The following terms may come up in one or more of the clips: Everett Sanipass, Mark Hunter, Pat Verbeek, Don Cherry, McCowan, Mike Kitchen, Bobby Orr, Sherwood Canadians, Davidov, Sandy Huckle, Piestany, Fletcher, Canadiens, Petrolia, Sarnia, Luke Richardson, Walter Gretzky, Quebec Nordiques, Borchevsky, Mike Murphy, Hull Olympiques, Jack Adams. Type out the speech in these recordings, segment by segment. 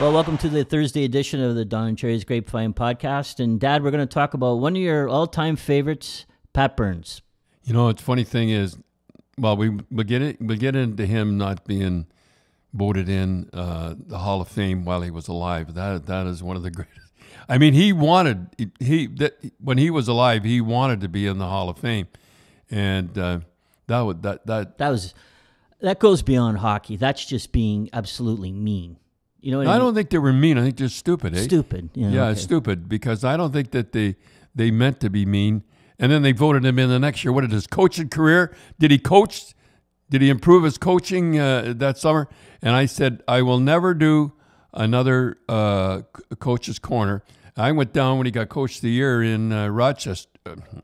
Well, welcome to the Thursday edition of the Don Cherry's Grapevine Podcast. And Dad, we're going to talk about one of your all-time favorites, Pat Burns. You know, the funny thing is, well, we get into him not being voted in the Hall of Fame while he was alive. That is one of the greatest. I mean, when he was alive, he wanted to be in the Hall of Fame, and that goes beyond hockey. That's just being absolutely mean. You know what I mean? Don't think they were mean. I think they're stupid. Stupid. Yeah, okay. It's stupid because I don't think that they meant to be mean. And then they voted him in the next year. What did his coaching career? Did he coach? Did he improve his coaching that summer? And I said, I will never do another coach's corner. I went down when he got coach of the year in Rochester,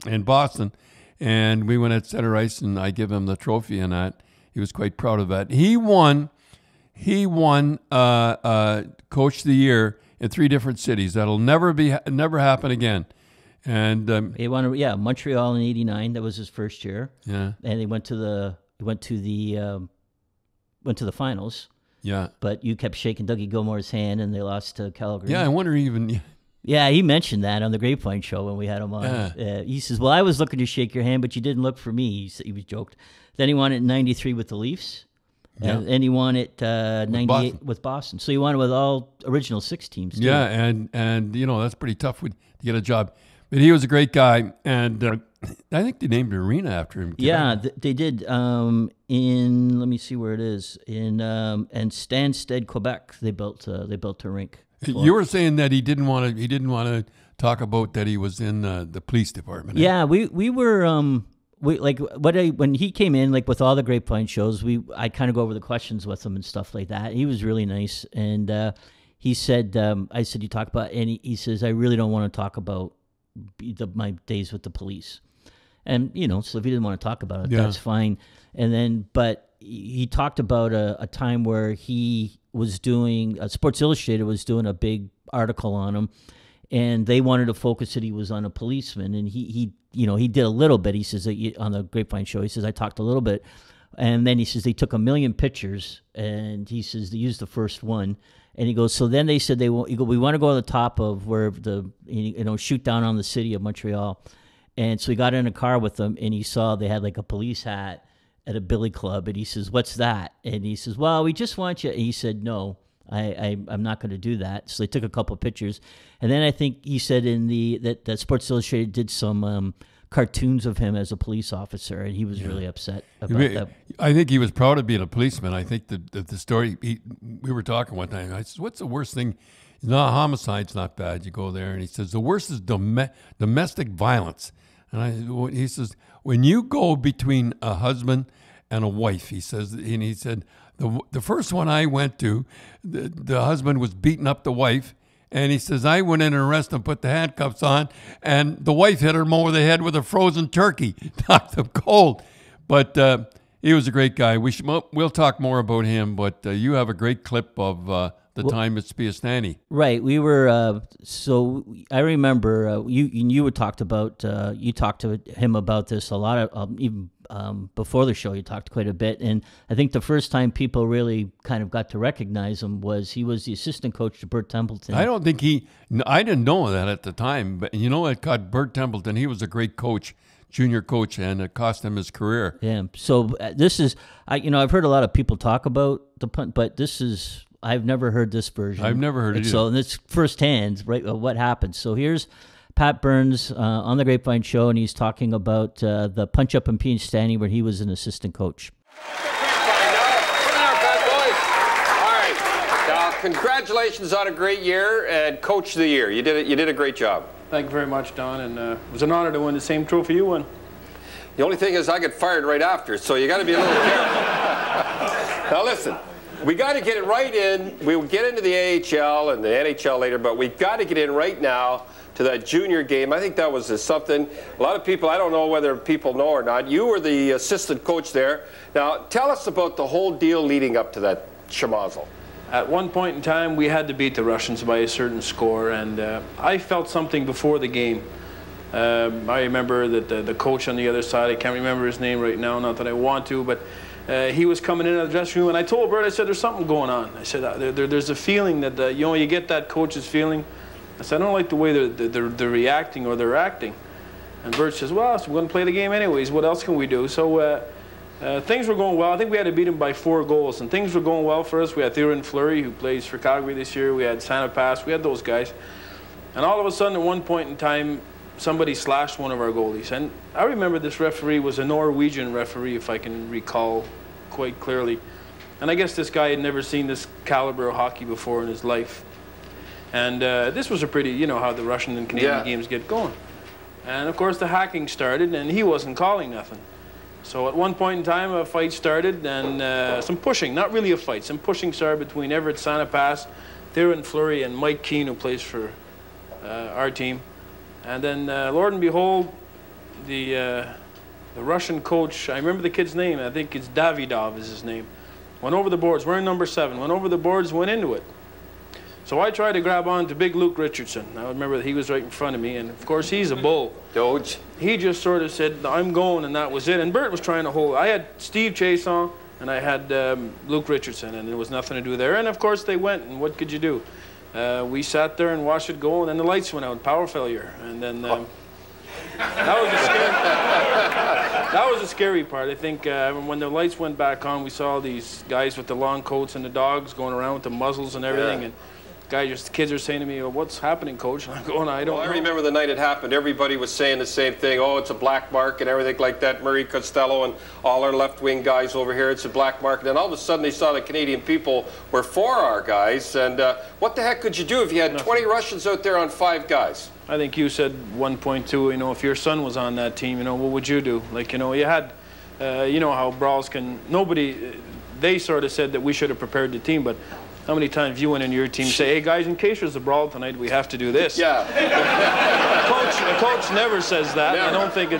in Boston, and we went at center ice, and I give him the trophy and that. He was quite proud of that. He won Coach of the Year in 3 different cities. That'll never happen again. And he won, Montreal in '89. That was his first year. Yeah, and he went to the finals. Yeah, but you kept shaking Dougie Gilmore's hand, and they lost to Calgary. Yeah, I wonder even. Yeah, he mentioned that on the Grapevine Show when we had him on. Yeah. He says, "Well, I was looking to shake your hand, but you didn't look for me." He was joked. Then he won it in '93 with the Leafs. Yeah. And he won it 98 with Boston. So he won it with all original 6 teams. Too. Yeah, and you know, that's pretty tough to get a job. But he was a great guy, and I think they named an arena after him. Yeah, they did. Let me see where it is. In Stanstead, Quebec, they built a rink. You were saying that he didn't want to talk about that he was in the police department. Yeah, we were. When he came in, like with all the Grapevine shows, I kind of go over the questions with him and stuff like that. He was really nice, and he said, "I said you talk about," and he says, "I really don't want to talk about my days with the police," and you know, so if he didn't want to talk about it, that's fine. And then, but he talked about a time where he was doing Sports Illustrated was doing a big article on him. And they wanted to focus that he was on a policeman, and he did a little bit. He says that on the Grapevine Show, he says, "I talked a little bit," and then he says they took 1,000,000 pictures, and he says they used the first one, and he goes, so then they said we want to go to the top of where shoot down on the city of Montreal, and so he got in a car with them, and he saw they had like a police hat at a billy club, and he says, "What's that?" And he says, "Well, we just want you," and he said, "No. I'm not going to do that." So they took a couple of pictures, and then I think he said that Sports Illustrated did some cartoons of him as a police officer, and he was really upset about that. I think he was proud of being a policeman. I think the story we were talking one time. I said, "What's the worst thing?" Homicide's not bad. You go there, and he says the worst is domestic violence. And he says when you go between a husband and a wife, he says, and he said. The first one I went to, the husband was beating up the wife, and he says, I went in and arrested him, put the handcuffs on, and the wife hit him over the head with a frozen turkey, knocked him cold. But he was a great guy. We'll talk more about him, but you have a great clip of the time at Piestany. Right. We were, I remember you talked about, you talked to him about this a lot, before the show, you talked quite a bit, and I think the first time people really kind of got to recognize him was he was the assistant coach to Bert Templeton. I didn't know that at the time, but you know, it caught Bert Templeton. He was a great coach, junior coach, and it cost him his career. Yeah. So I've heard a lot of people talk about the punt, but I've never heard this version. I've never heard it. So it's firsthand, right? What happened? So here's Pat Burns on the Grapevine Show, and he's talking about the punch-up in Piestany where he was an assistant coach. All right. Congratulations on a great year and Coach of the Year. You did a great job. Thank you very much, Don, and it was an honor to win the same trophy you won. The only thing is I get fired right after, so you got to be a little careful. Now, listen. We got to get it right in. We'll get into the AHL and the NHL later, but we've got to get in right now to that junior game. I think that was something. A lot of people, I don't know whether people know or not, you were the assistant coach there. Now, tell us about the whole deal leading up to that schmozzle. At one point in time, we had to beat the Russians by a certain score, and I felt something before the game. I remember that the coach on the other side, I can't remember his name right now, not that I want to, but He was coming into the dressing room, and I told Bert, I said, there's something going on. I said, there's a feeling that, you know, you get that coach's feeling. I said, I don't like the way they're reacting or they're acting. And Bert says, well, so we're going to play the game anyways. What else can we do? So things were going well. I think we had to beat him by 4 goals, and things were going well for us. We had Theoren Fleury, who plays for Calgary this year. We had Sanipass. We had those guys. And all of a sudden, at one point in time, somebody slashed one of our goalies. And I remember this referee was a Norwegian referee, if I can recall quite clearly. And I guess this guy had never seen this caliber of hockey before in his life. And this was a pretty, you know, how the Russian and Canadian games get going. And of course, the hacking started, and he wasn't calling nothing. So at one point in time, a fight started, and some pushing, not really a fight, some pushing started between Everett Sanipass, Theoren Fleury, and Mike Keane, who plays for our team. And then, Lord and behold, the Russian coach, I remember the kid's name, I think it's Davidov is his name, went over the boards. We're in number 7, went over the boards, went into it. So I tried to grab on to big Luke Richardson. I remember that he was right in front of me, and of course he's a bull. Doge. He just sort of said, I'm going, and that was it. And Bert was trying to hold. I had Steve Chason, and I had Luke Richardson, and there was nothing to do there. And of course they went, and what could you do? We sat there and watched it go, and then the lights went out, power failure. And then that was a scary part. I think when the lights went back on, we saw these guys with the long coats and the dogs going around with the muzzles and everything. And the kids are saying to me, well, what's happening, coach? And I'm going, I don't know. I remember the night it happened. Everybody was saying the same thing. Oh, it's a black mark and everything like that. Murray Costello and all our left-wing guys over here, it's a black mark. And then all of a sudden they saw the Canadian people were for our guys. And what the heck could you do if you had 20 Russians out there on 5 guys? I think you said 1.2, you know, if your son was on that team, you know, what would you do? Like, you know, you had, you know how brawls can, nobody, they sort of said that we should have prepared the team, but how many times you went in your team and say, hey, guys, in case there's a brawl tonight, we have to do this? Yeah. the coach never says that. Never. I don't think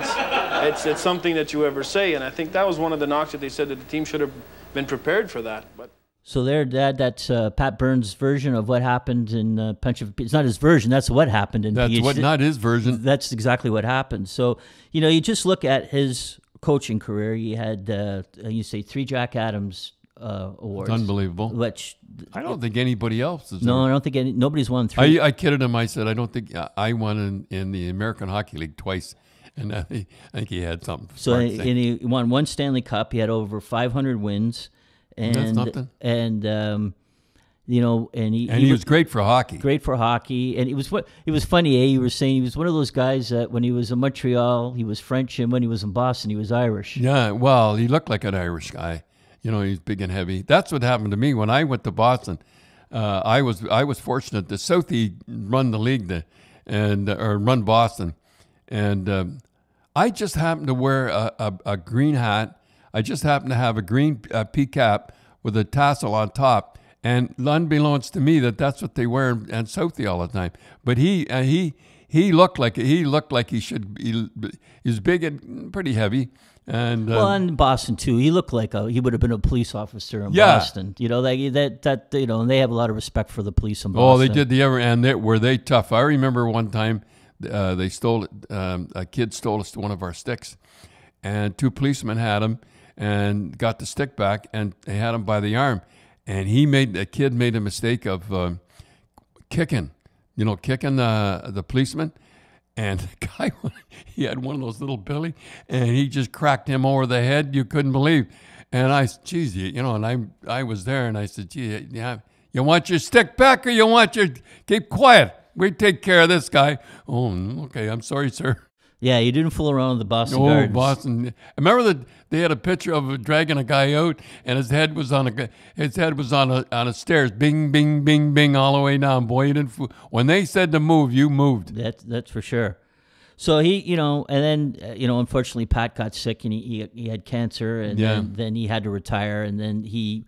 it's something that you ever say. And I think that was one of the knocks that they said that the team should have been prepared for that. But so there, that's Pat Burns' version of what happened in It's not his version. That's what happened in PH. That's what, not his version. That's exactly what happened. So, you know, you just look at his coaching career. He had, you say, 3 Jack Adams awards. It's unbelievable. Which I don't think anybody else is. No, I don't think nobody's won 3. I kidded him. I said, I don't think I won in the American Hockey League twice. And I think he had something. So, and he won 1 Stanley Cup. He had over 500 wins. And that's nothing. And, you know, and he was great for hockey. Great for hockey. And it was funny, eh? You were saying he was one of those guys that when he was in Montreal, he was French. And when he was in Boston, he was Irish. Yeah, well, he looked like an Irish guy. You know, he's big and heavy. That's what happened to me when I went to Boston. I was fortunate. The Southie run the league, or run Boston, and I just happened to wear a green hat. I just happened to have a green pea cap with a tassel on top, and unbeknownst to me, that's what they wear in Southie all the time. But he looked like he should. He's big and pretty heavy. And, well, in Boston too, he looked like he would have been a police officer in Boston. You know, you know, and they have a lot of respect for the police in Boston. Oh, they did were they tough? I remember one time, they stole a kid stole us one of our sticks, and 2 policemen had him and got the stick back, and they had him by the arm, and the kid made a mistake of kicking the policeman. And the guy, he had one of those little billy, and he just cracked him over the head. You couldn't believe. And I said, geez, you know, and I was there, and I said, gee, yeah, you want your stick back or you want your, keep quiet. We take care of this guy. Oh, okay, I'm sorry, sir. Yeah, you didn't fool around with the Boston Gardens. Boston. Remember that they had a picture of dragging a guy out, and his head was on a stairs, bing, bing, bing, bing, all the way down. Boy, you didn't fool. When they said to move, you moved. That's for sure. So he, you know, and then you know, unfortunately, Pat got sick, and he had cancer, and then he had to retire, and then he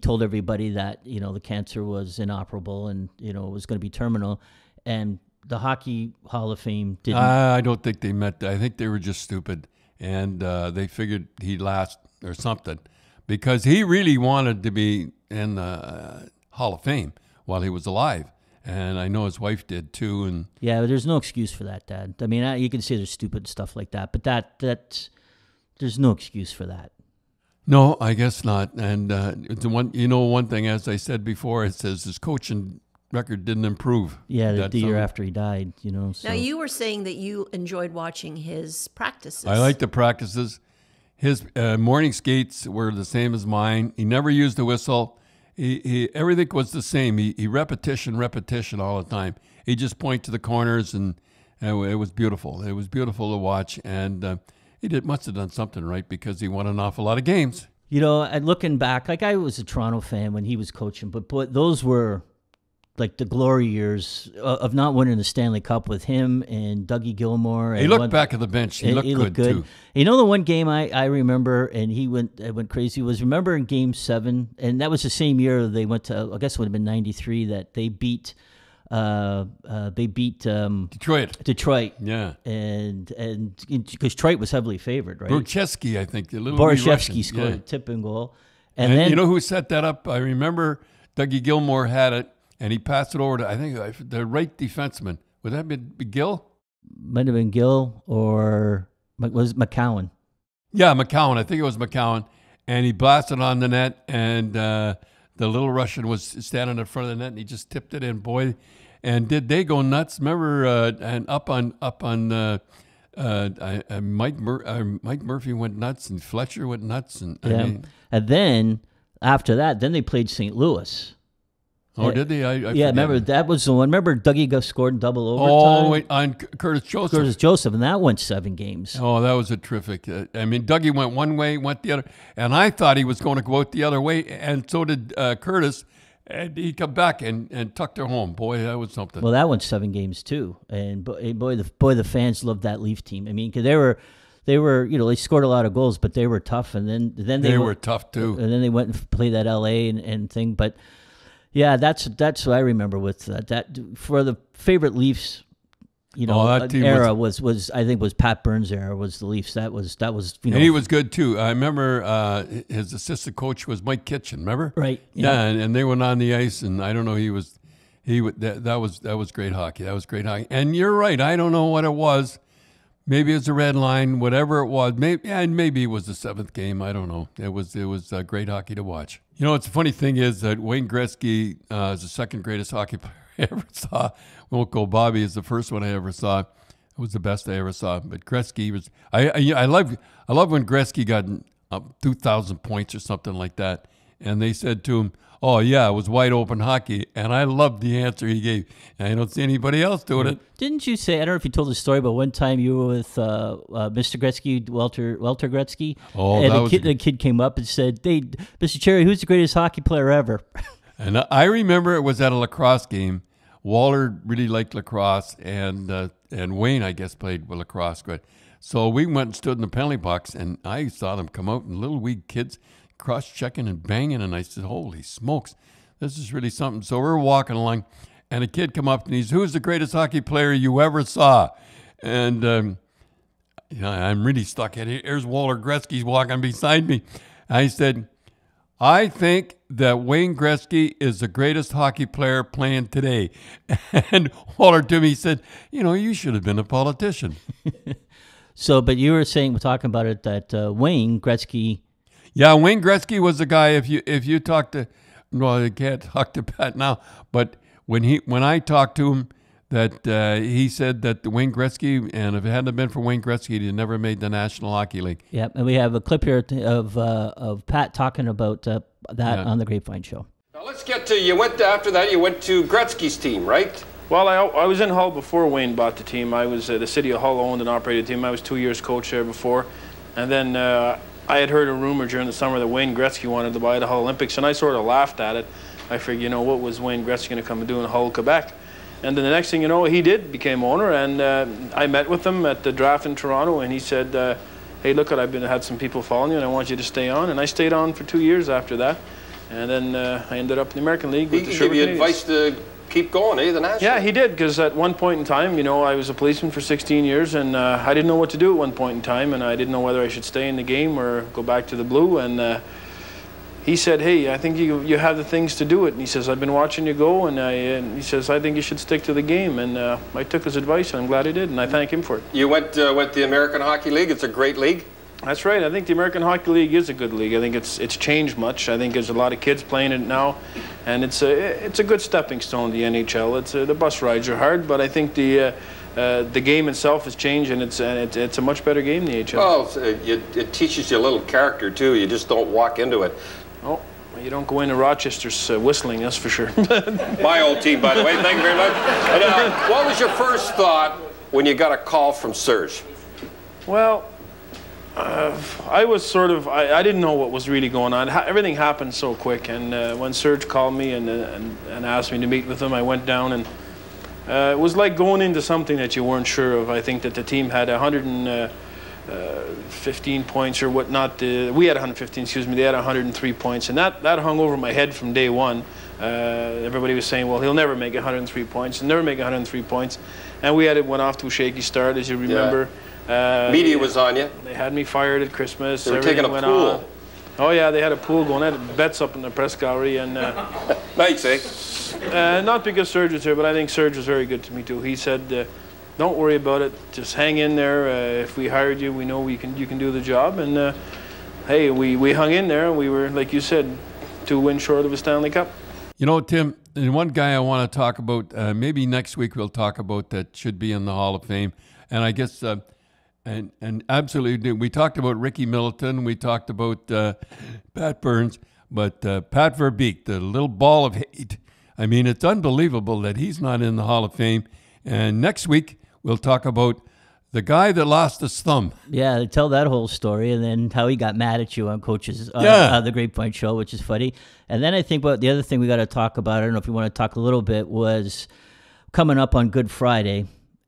told everybody that you know the cancer was inoperable, and you know it was going to be terminal, and the Hockey Hall of Fame didn't. I don't think they met. I think they were just stupid, and they figured he'd last or something, because he really wanted to be in the Hall of Fame while he was alive, and I know his wife did too. And yeah, but there's no excuse for that, Dad. I mean, you can say there's stupid stuff like that, but there's no excuse for that. No, I guess not. And one thing, as I said before, it says his coaching record didn't improve. Yeah, the year after he died, you know. So. Now, you were saying that you enjoyed watching his practices. I liked the practices. His morning skates were the same as mine. He never used a whistle. Everything was the same. He repetition all the time. He just point to the corners, and it was beautiful. It was beautiful to watch, and he must have done something right because he won an awful lot of games. You know, and looking back, like I was a Toronto fan when he was coaching, but those were like the glory years of not winning the Stanley Cup with him and Dougie Gilmore. And he looked back at the bench. He looked good too. You know, the one game I remember, and I went crazy, was remember in Game 7, and that was the same year they went to, I guess it would have been 93, that they beat Detroit. Yeah. And because Detroit was heavily favored, right? Borchevsky, I think. Borchevsky scored a tip and goal. And then, you know who set that up? I remember Dougie Gilmore had it, and he passed it over to, I think, the right defenseman. Would that be Gill? Might have been Gill, or was it McCowan? Yeah, McCowan. I think it was McCowan. And he blasted on the net, and the little Russian was standing in front of the net, and he just tipped it in, boy. And did they go nuts? Remember, and Mike Murphy went nuts, and Fletcher went nuts. And then, after that, then they played St. Louis. Oh, did they? I remember that was the one. Remember Dougie scored in double overtime? Oh, wait, on Curtis Joseph. Curtis Joseph, and that went 7 games. Oh, that was a terrific. I mean, Dougie went one way, went the other, and I thought he was going to go out the other way, and so did Curtis, and he come back and tucked her home. Boy, that was something. Well, that went 7 games too, and boy, the fans loved that Leaf team. I mean, because they were, you know, they scored a lot of goals, but they were tough, and then they were tough too, and then they went and played that LA and thing, but. Yeah, that's what I remember with that. For the favorite Leafs, you know, era was I think was Pat Burns' era was the Leafs. That was you know, and he was good too. I remember his assistant coach was Mike Kitchen. Remember? Right. Yeah, yeah, and they went on the ice, and I don't know, that was great hockey. That was great hockey. And you're right. I don't know what it was. Maybe it was a red line, whatever it was. Maybe it was the 7th game. I don't know. It was great hockey to watch. You know, it's a funny thing is that Wayne Gretzky is the 2nd greatest hockey player I ever saw. Uncle Bobby is the 1st one I ever saw. It was the best I ever saw. But Gretzky was. I love when Gretzky got 2,000 points or something like that, and they said to him, "Oh yeah, it was wide open hockey," and I loved the answer he gave. I don't see anybody else doing it. Didn't you say? I don't know if you told the story, but one time you were with Mr. Gretzky, Walter Gretzky, and the kid came up and said, "They, Mr. Cherry, who's the greatest hockey player ever?" And I remember it was at a lacrosse game. Walter really liked lacrosse, and Wayne, I guess, played with lacrosse. But so we went and stood in the penalty box, and I saw them come out, and little wee kids cross-checking and banging, and I said, "Holy smokes, this is really something." So we're walking along, and a kid come up, and he's, "Who's the greatest hockey player you ever saw?" And you know, I'm really stuck. Here's Walter Gretzky's walking beside me. I said, "I think that Wayne Gretzky is the greatest hockey player playing today." And Walter to me said, "You know, you should have been a politician." So, but you were saying, we're talking about it, that Wayne Gretzky. Yeah, Wayne Gretzky was the guy. If you talk to, well, I can't talk to Pat now, but when I talked to him, that he said that the Wayne Gretzky, and if it hadn't been for Wayne Gretzky, he'd never made the National Hockey League. Yeah, and we have a clip here of Pat talking about that on the Grapevine Show. Now let's get to, you went to, after that you went to Gretzky's team, right? Well, I was in Hull before Wayne bought the team. I was the city of Hull owned and operated the team. I was 2 years coach there before, and then. I had heard a rumor during the summer that Wayne Gretzky wanted to buy the Hull Olympiques, and I sort of laughed at it. I figured, you know, what was Wayne Gretzky going to come and do in Hull, Quebec? And then the next thing you know, he did became owner, and I met with him at the draft in Toronto, and he said, "Hey, look, I've had some people following you, and I want you to stay on." And I stayed on for 2 years after that, and then I ended up in the American League with the Sherwood Canadians. He gave you advice to keep going, eh, the National? Yeah, he did, because at one point in time, you know, I was a policeman for 16 years, and I didn't know what to do at one point in time, and I didn't know whether I should stay in the game or go back to the blue, and he said, "Hey, I think you have the things to do it," and he says, "I've been watching you go," and he says, "I think you should stick to the game," and I took his advice, and I'm glad I did, and I thank him for it. You went to the American Hockey League. It's a great league. That's right. I think the American Hockey League is a good league. I think it's changed much. I think there's a lot of kids playing it now, and it's a good stepping stone to the NHL. The bus rides are hard, but I think the game itself has changed, and it's a much better game than the NHL. Well, it teaches you a little character too. You just don't walk into it. Oh, you don't go into Rochester's whistling, that's for sure. My old team, by the way. Thank you very much. And, what was your first thought when you got a call from Serge? Well, I was sort of, I didn't know what was really going on. Everything happened so quick, and when Serge called me and asked me to meet with him, I went down, and it was like going into something that you weren't sure of. I think that the team had 115 points or whatnot. We had 115, excuse me, they had 103 points, and that hung over my head from day one. Everybody was saying, well, he'll never make 103 points, he'll never make 103 points, and it went off to a shaky start, as you remember. Yeah. Media was on you. They had me fired at Christmas. They were taking a pool. Oh, yeah, they had a pool going. I had bets up in the press gallery. And, thanks, eh? Not because Serge was here, but I think Serge was very good to me, too. He said, don't worry about it. Just hang in there. If we hired you, we know you can do the job. And, hey, we hung in there, and we were, like you said, 2 wins short of a Stanley Cup. You know, Tim, and one guy I want to talk about, maybe next week we'll talk about that should be in the Hall of Fame. And I guess... And absolutely, we talked about Ricky Middleton, we talked about Pat Burns, but Pat Verbeek, the little ball of hate. I mean, it's unbelievable that he's not in the Hall of Fame. And next week, we'll talk about the guy that lost his thumb. Yeah, tell that whole story, and then how he got mad at you on Coach's The Great Point Show, which is funny. And then I think about the other thing we got to talk about, I don't know if you want to talk a little bit, was coming up on Good Friday.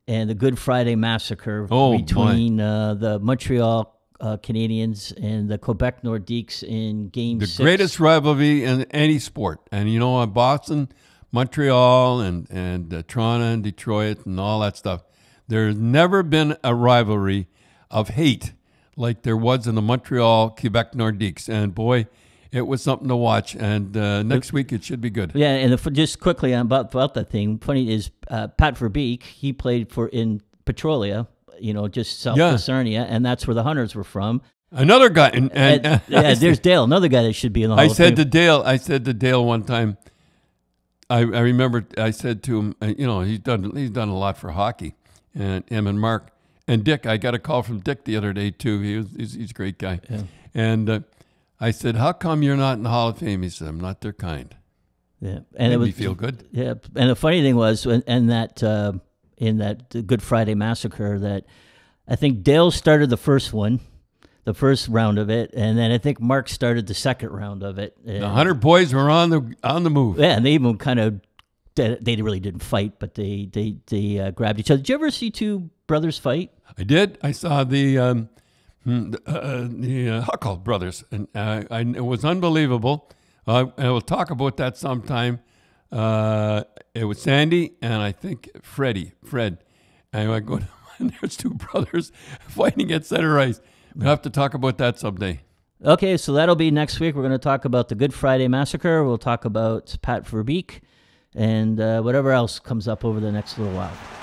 And the Good Friday Massacre between the Montreal Canadiens and the Quebec Nordiques in Game 6. The greatest rivalry in any sport. And, you know, Boston, Montreal, and Toronto and Detroit and all that stuff. There's never been a rivalry of hate like there was in the Montreal Quebec Nordiques. And, boy... it was something to watch, and next week it should be good. Yeah, and just quickly about that thing, funny is Pat Verbeek, he played in Petrolia, you know, just south of Sarnia, and that's where the Hunters were from. Another guy. There's Dale, another guy that should be in the Hall of Fame. I said to Dale one time, I remember I said to him, you know, he's done a lot for hockey, and him and Mark. And Dick, I got a call from Dick the other day, too. He's a great guy. Yeah. And... I said, how come you're not in the Hall of Fame? He said, I'm not their kind. Yeah, and made me feel good. Yeah, and the funny thing was, in that Good Friday Massacre, that I think Dale started the first round of it, and then I think Mark started the second round of it. The 100 boys were on the move. Yeah, and they even kind of they really didn't fight, but they grabbed each other. Did you ever see two brothers fight? I did. I saw the. The Huckle brothers, and it was unbelievable. I will talk about that sometime. It was Sandy and I think Fred. And I go down, and there's two brothers fighting at center ice. We'll have to talk about that someday. Okay, so that'll be next week. We're going to talk about the Good Friday Massacre. We'll talk about Pat Verbeek and whatever else comes up over the next little while.